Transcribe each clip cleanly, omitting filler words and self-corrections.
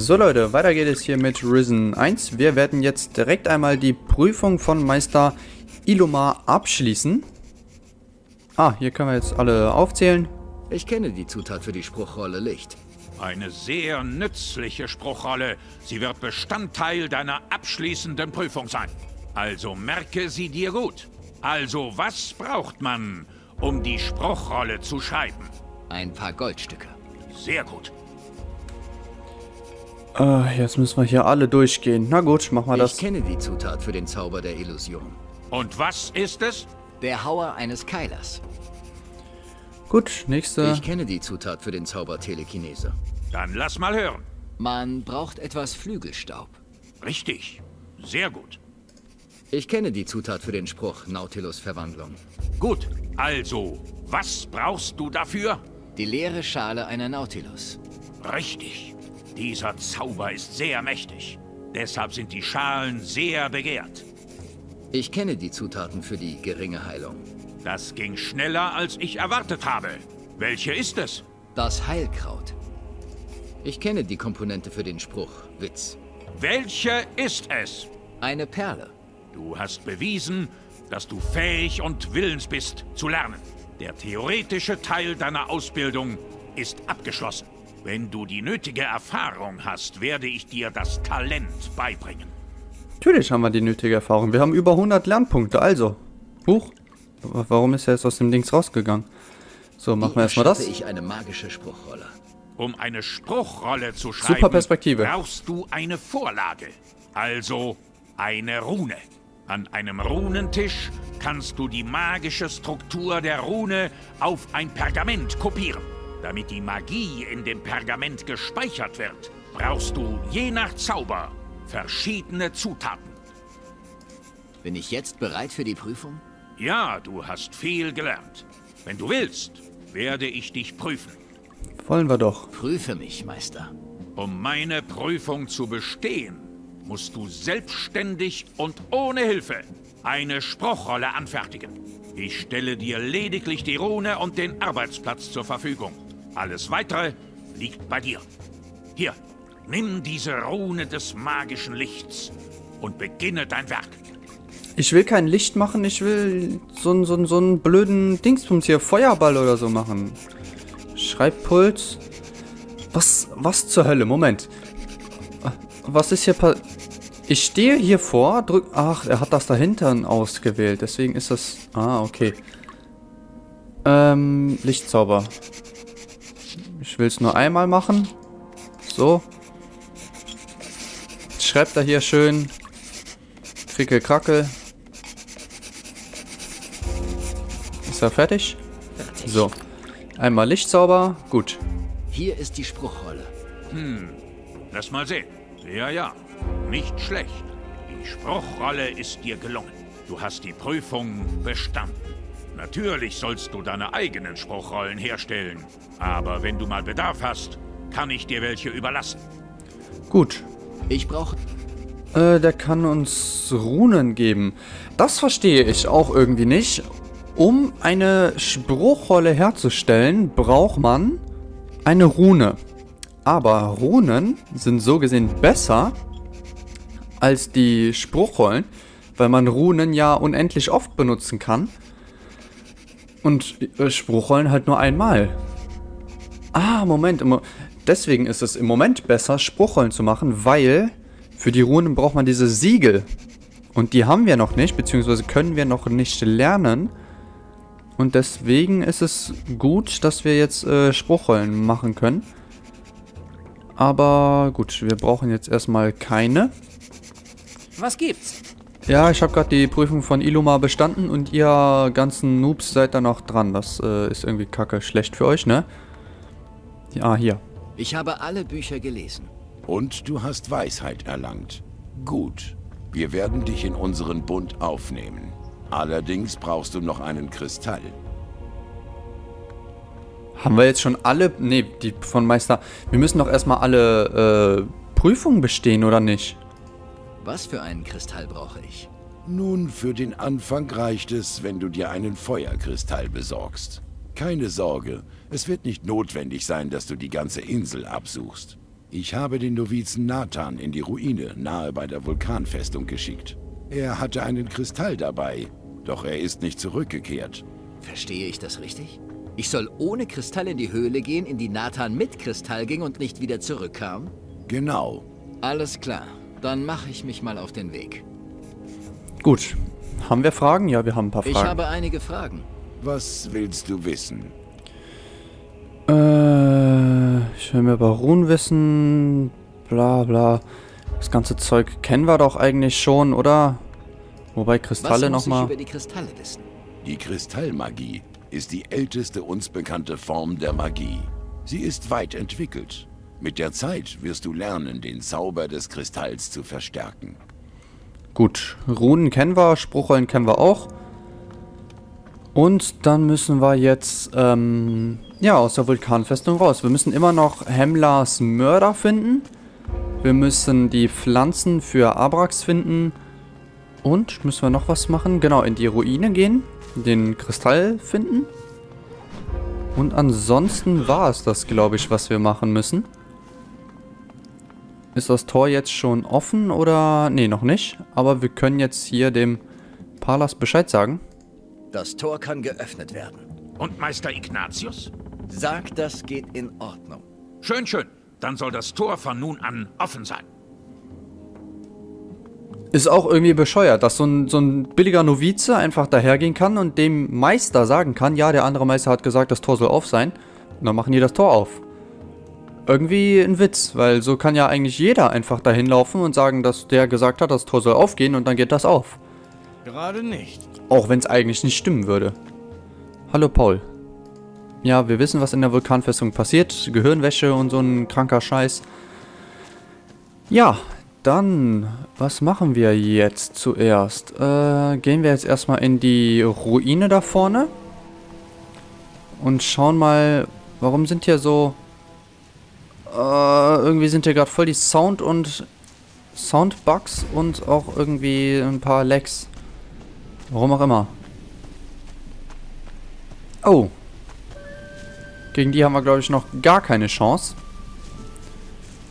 So Leute, weiter geht es hier mit Risen 1. Wir werden jetzt direkt einmal die Prüfung von Meister Iloma abschließen. Ah, hier können wir jetzt alle aufzählen. Ich kenne die Zutat für die Spruchrolle Licht. Eine sehr nützliche Spruchrolle. Sie wird Bestandteil deiner abschließenden Prüfung sein. Also merke sie dir gut. Also was braucht man, um die Spruchrolle zu schreiben? Ein paar Goldstücke. Sehr gut. Jetzt müssen wir hier alle durchgehen. Na gut, machen wir das. Ich kenne die Zutat für den Zauber der Illusion. Und was ist es? Der Hauer eines Keilers. Gut, nächste. Ich kenne die Zutat für den Zauber Telekinese. Dann lass mal hören. Man braucht etwas Flügelstaub. Richtig. Sehr gut. Ich kenne die Zutat für den Spruch Nautilus-Verwandlung. Gut, also, was brauchst du dafür? Die leere Schale einer Nautilus. Richtig. Dieser Zauber ist sehr mächtig. Deshalb sind die Schalen sehr begehrt. Ich kenne die Zutaten für die geringe Heilung. Das ging schneller, als ich erwartet habe. Welche ist es? Das Heilkraut. Ich kenne die Komponente für den Spruch Witz. Welche ist es? Eine Perle. Du hast bewiesen, dass du fähig und willens bist, zu lernen. Der theoretische Teil deiner Ausbildung ist abgeschlossen. Wenn du die nötige Erfahrung hast, werde ich dir das Talent beibringen. Natürlich haben wir die nötige Erfahrung. Wir haben über 100 Lernpunkte, also. Huch, warum ist er jetzt aus dem Dings rausgegangen? So, machen wir erstmal das. Ich eine magische Spruchrolle. Um eine Spruchrolle zu schreiben, super Perspektive, brauchst du eine Vorlage, also eine Rune. An einem Runentisch kannst du die magische Struktur der Rune auf ein Pergament kopieren. Damit die Magie in dem Pergament gespeichert wird, brauchst du je nach Zauber verschiedene Zutaten. Bin ich jetzt bereit für die Prüfung? Ja, du hast viel gelernt. Wenn du willst, werde ich dich prüfen. Wollen wir doch. Prüfe mich, Meister. Um meine Prüfung zu bestehen, musst du selbstständig und ohne Hilfe eine Spruchrolle anfertigen. Ich stelle dir lediglich die Rune und den Arbeitsplatz zur Verfügung. Alles Weitere liegt bei dir. Hier, nimm diese Rune des magischen Lichts und beginne dein Werk. Ich will kein Licht machen, ich will so einen blöden Dingsbums hier, Feuerball oder so machen. Schreibpuls. Was zur Hölle? Moment. Was ist hier passiert? Ich stehe hier vor, drück... Ach, er hat das dahinter ausgewählt, deswegen ist das... Ah, okay. Lichtzauber. Ich will es nur einmal machen. So. Schreibt er hier schön. Krickel, krackel. Ist er fertig? Fertig. So. Einmal Lichtzauber. Gut. Hier ist die Spruchrolle. Lass mal sehen. Ja, ja. Nicht schlecht. Die Spruchrolle ist dir gelungen. Du hast die Prüfung bestanden. Natürlich sollst du deine eigenen Spruchrollen herstellen. Aber wenn du mal Bedarf hast, kann ich dir welche überlassen. Gut. Ich brauche... der kann uns Runen geben. Das verstehe ich auch irgendwie nicht. Um eine Spruchrolle herzustellen, braucht man eine Rune. Aber Runen sind so gesehen besser... als die Spruchrollen, weil man Runen ja unendlich oft benutzen kann und Spruchrollen halt nur einmal. Ah, Moment, deswegen ist es im Moment besser, Spruchrollen zu machen, weil für die Runen braucht man diese Siegel und die haben wir noch nicht, beziehungsweise können wir noch nicht lernen und deswegen ist es gut, dass wir jetzt Spruchrollen machen können. Aber gut, wir brauchen jetzt erstmal keine. Was gibt's? Ja, ich habe gerade die Prüfung von Iloma bestanden und ihr ganzen Noobs seid da noch dran. Das ist irgendwie kacke. Schlecht für euch, ne? Ja, hier. Ich habe alle Bücher gelesen. Und du hast Weisheit erlangt. Gut. Wir werden dich in unseren Bund aufnehmen. Allerdings brauchst du noch einen Kristall. Haben wir jetzt schon alle... Ne, die von Meister... Wir müssen doch erstmal alle Prüfungen bestehen, oder nicht? Was für einen Kristall brauche ich? Nun, für den Anfang reicht es, wenn du dir einen Feuerkristall besorgst. Keine Sorge, es wird nicht notwendig sein, dass du die ganze Insel absuchst. Ich habe den Novizen Nathan in die Ruine nahe bei der Vulkanfestung geschickt. Er hatte einen Kristall dabei, doch er ist nicht zurückgekehrt. Verstehe ich das richtig? Ich soll ohne Kristall in die Höhle gehen, in die Nathan mit Kristall ging und nicht wieder zurückkam? Genau. Alles klar, dann mache ich mich mal auf den Weg. Gut. Haben wir Fragen? Ja, wir haben ein paar Fragen. Ich habe einige Fragen. Was willst du wissen? Ich will mehr über Runen wissen. Bla bla. Das ganze Zeug kennen wir doch eigentlich schon, oder? Wobei Kristalle nochmal. Was muss ich über die Kristalle wissen? Die Kristallmagie ist die älteste uns bekannte Form der Magie. Sie ist weit entwickelt. Mit der Zeit wirst du lernen, den Zauber des Kristalls zu verstärken. Gut, Runen kennen wir, Spruchrollen kennen wir auch. Und dann müssen wir jetzt ja, aus der Vulkanfestung raus. Wir müssen immer noch Hemlas Mörder finden. Wir müssen die Pflanzen für Abrax finden. Und müssen wir noch was machen? Genau, in die Ruine gehen, den Kristall finden. Und ansonsten war es das, glaube ich, was wir machen müssen. Ist das Tor jetzt schon offen oder... Nee, noch nicht. Aber wir können jetzt hier dem Palas Bescheid sagen. Das Tor kann geöffnet werden. Und Meister Ignatius? Sagt, das geht in Ordnung. Schön, schön. Dann soll das Tor von nun an offen sein. Ist auch irgendwie bescheuert, dass so ein billiger Novize einfach dahergehen kann und dem Meister sagen kann, ja, der andere Meister hat gesagt, das Tor soll auf sein. Und dann machen die das Tor auf. Irgendwie ein Witz, weil so kann ja eigentlich jeder einfach dahin laufen und sagen, dass der gesagt hat, das Tor soll aufgehen und dann geht das auf. Gerade nicht. Auch wenn es eigentlich nicht stimmen würde. Hallo Paul. Ja, wir wissen, was in der Vulkanfestung passiert. Gehirnwäsche und so ein kranker Scheiß. Ja, dann, was machen wir jetzt zuerst? Gehen wir jetzt erstmal in die Ruine da vorne. Und schauen mal, warum sind hier so... irgendwie sind hier gerade voll die Soundbugs und auch irgendwie ein paar Lags. Warum auch immer. Oh. Gegen die haben wir, glaube ich, noch gar keine Chance.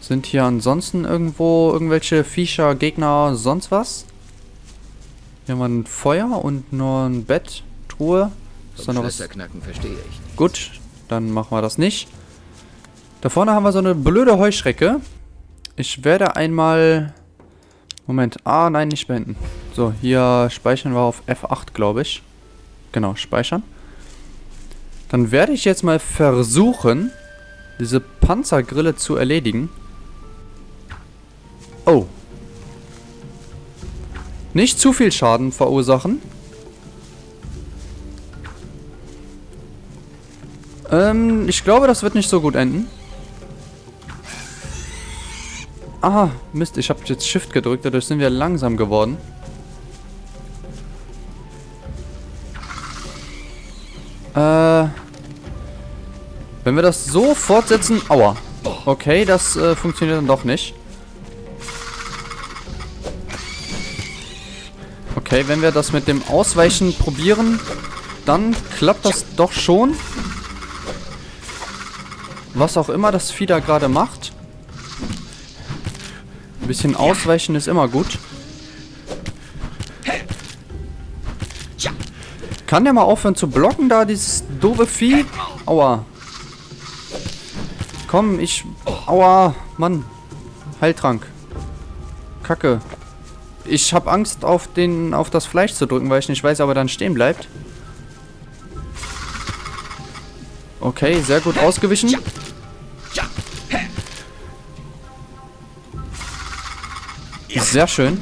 Sind hier ansonsten irgendwo irgendwelche Viecher, Gegner, sonst was? Hier haben wir ein Feuer und nur ein Bett, Truhe. Ist da noch was? Knacken, verstehe ich nicht. Gut, dann machen wir das nicht. Da vorne haben wir so eine blöde Heuschrecke. Ich werde einmal... Moment. Ah, nein, nicht beenden. So, hier speichern wir auf F8, glaube ich. Genau, speichern. Dann werde ich jetzt mal versuchen, diese Panzergrille zu erledigen. Oh. Nicht zu viel Schaden verursachen. Ich glaube, das wird nicht so gut enden. Ah, Mist, ich habe jetzt Shift gedrückt, dadurch sind wir langsam geworden. Wenn wir das so fortsetzen... Aua. Okay, das funktioniert dann doch nicht. Okay, wenn wir das mit dem Ausweichen probieren, dann klappt das doch schon. Was auch immer das Vieh da gerade macht. Ein bisschen ausweichen ist immer gut. Kann der mal aufhören zu blocken, da dieses doofe Vieh? Aua. Komm, ich... Aua, Mann. Heiltrank. Kacke. Ich habe Angst, auf das Fleisch zu drücken, weil ich nicht weiß, ob er dann stehen bleibt. Okay, sehr gut ausgewichen. Sehr schön.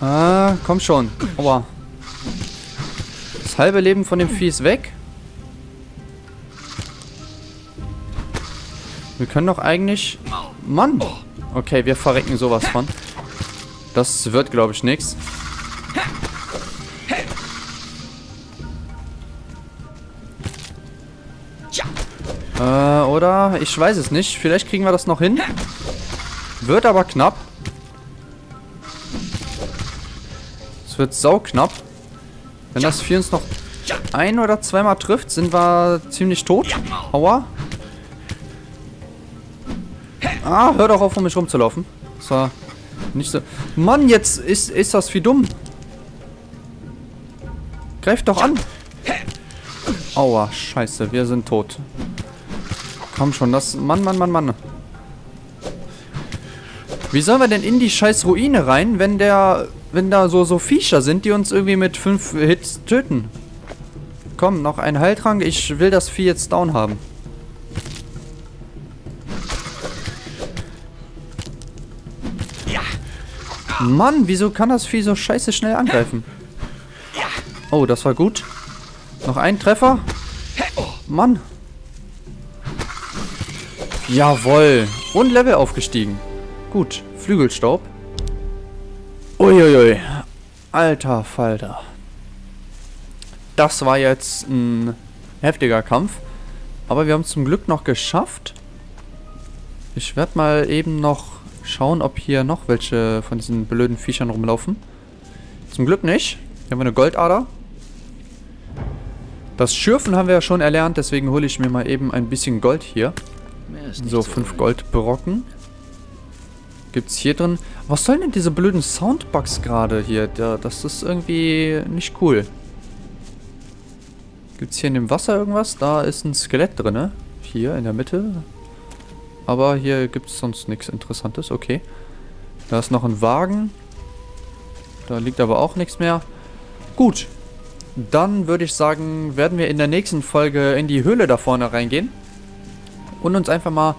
Ah, komm schon. Aua. Das halbe Leben von dem Vieh ist weg. Wir können doch eigentlich... Mann! Okay, wir verrecken sowas von. Das wird, glaube ich, nichts. Oder? Ich weiß es nicht. Vielleicht kriegen wir das noch hin. Wird aber knapp. Es wird sauknapp. Wenn das Vieh uns noch ein- oder zweimal trifft, sind wir ziemlich tot. Aua. Ah, hör doch auf, um mich rumzulaufen. Das war nicht so... Mann, jetzt ist das wie dumm. Greif doch an. Aua, scheiße, wir sind tot. Komm schon, das... Mann, Mann, Mann, Mann. Wie sollen wir denn in die scheiß Ruine rein, wenn da so Viecher sind, die uns irgendwie mit 5 Hits töten? Komm, noch ein Heiltrank. Ich will das Vieh jetzt down haben. Mann, wieso kann das Vieh so scheiße schnell angreifen? Oh, das war gut. Noch ein Treffer. Mann. Jawohl. Und Level aufgestiegen. Gut. Flügelstaub. Uiuiui. Alter Falter. Das war jetzt ein heftiger Kampf. Aber wir haben es zum Glück noch geschafft. Ich werde mal eben noch schauen, ob hier noch welche von diesen blöden Viechern rumlaufen. Zum Glück nicht. Hier haben wir eine Goldader. Das Schürfen haben wir ja schon erlernt, deswegen hole ich mir mal eben ein bisschen Gold hier. So, 5 Goldbrocken. Gibt's hier drin. Was sollen denn diese blöden Soundbugs gerade hier? Das ist irgendwie nicht cool. Gibt's hier in dem Wasser irgendwas? Da ist ein Skelett drin, ne? Hier in der Mitte. Aber hier gibt's sonst nichts Interessantes. Okay. Da ist noch ein Wagen. Da liegt aber auch nichts mehr. Gut. Dann würde ich sagen, werden wir in der nächsten Folge in die Höhle da vorne reingehen. Und uns einfach mal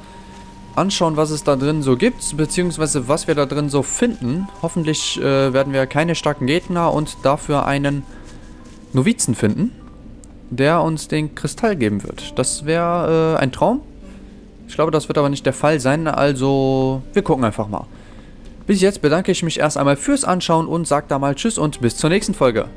anschauen, was es da drin so gibt, beziehungsweise was wir da drin so finden. Hoffentlich werden wir keine starken Gegner und dafür einen Novizen finden, der uns den Kristall geben wird. Das wäre ein Traum. Ich glaube, das wird aber nicht der Fall sein, also wir gucken einfach mal. Bis jetzt bedanke ich mich erst einmal fürs Anschauen und sage da mal Tschüss und bis zur nächsten Folge.